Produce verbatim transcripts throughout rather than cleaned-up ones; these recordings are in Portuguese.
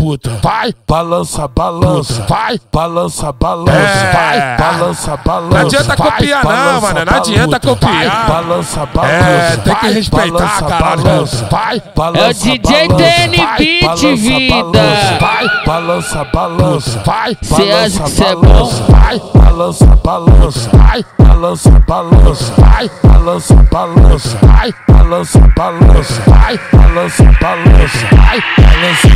puta, vai, balança, balança, vai, balança, balança, é. Vai, balança, balança. Não adianta vai, copiar balança, não, mano, não adianta puta, copiar. Vai, balança, balança, é, tem que respeitar, caralho. Vai, balança, é o D J T N Beat, vida. Vai, balança, balança, vai, cê acha que cê é bom? Vai, balança, balança, vai, balança, balança, vai, balança, balança, vai, balança, balança, vai, balança, balança, vai, balança,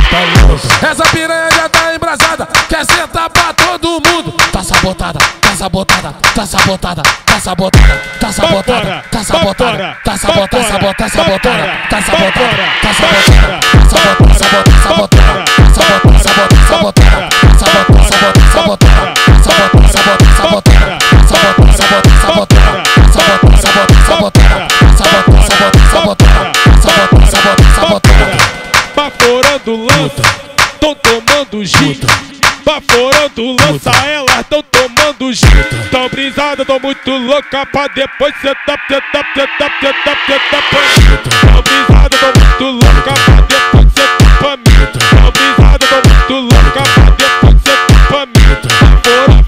balança. Essa piranha já tá embrasada, quer sentar pra todo mundo. Tá sabotada, tá sabotada, tá sabotada, tá sabotada, tá sabotada, tá sabotada, tá sabotada, tá sabotada, tá sabotada, tá sabotada, tá sabotada, tá sabotada, sabotada, sabotada, sabotada, sabotada, sabotada, sabotada, sabotada, sabotada, sabotada, sabotada, sabotada, sabotada, sabotada, sabotada, sabotada, sabotada, sabotada, sabotada, sabotada, sabotada, sabotada, sabotada, sabotada. Baforando lança, tão tomando gita. Baforando lança, elas tão tomando gita. Tão brisada, tão muito louca pra depois sentar, sentar, sentar, sentar, sentar pra mim. Tão brisada, tão muito louca pra depois sentar pra mim. Tão brisada, tão muito louca pra depois sentar pra mim.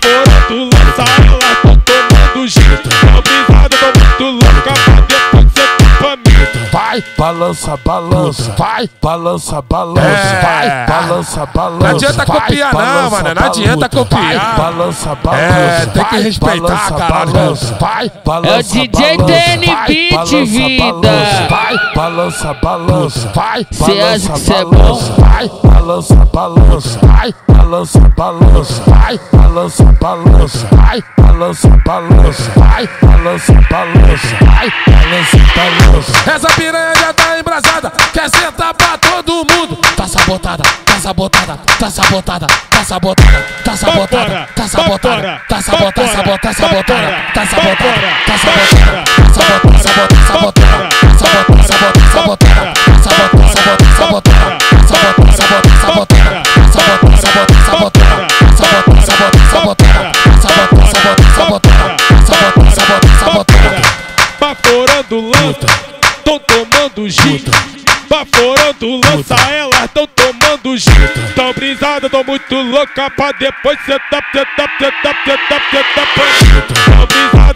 Baforando lança, elas tão tomando gita. Tão brisada, tão muito louca pra depois sentar pra mim. Vai, balança, balança, vai, balança, balança, vai, balança, balança. Não adianta copiar não, mano, não adianta copiar. Balança, balança, é, tem que respeitar, caralho. Vai, balança, é o D J T N Beat, vida. Vai, balança, balança, vai, cê acha que cê é bom? Vai, balança, balança, vai, balança, balança, vai, balança, balança, vai, balança, balança, vai, balança, balança, vai, balança, balança. Essa piranha já tá embrasada, quer sentar pra todo mundo. Tá sabotada, tá sabotada, tá sabotada, tá sabotada, tá sabotada, tá sabotada, tá sabotada, sabotada, sabotada, tá sabotada, tá sabotada, sabotada, sabotada, sabotada, sabotada, sabotada, sabotada, sabotada, sabotada, sabotada, sabotada, sabotada, sabotada, sabotada, sabotada, sabotada, sabotada, sabotada, sabotada, sabotada, sabotada, sabotada, sabotada, sabotada, sabotada. Baforando lança, tão tomando gita. Baforando lança, elas tão tomando gita. Tão brisada, tão muito louca pra depois sentar, sentar, sentar, sentar, sentar pra mim. Tão brisada.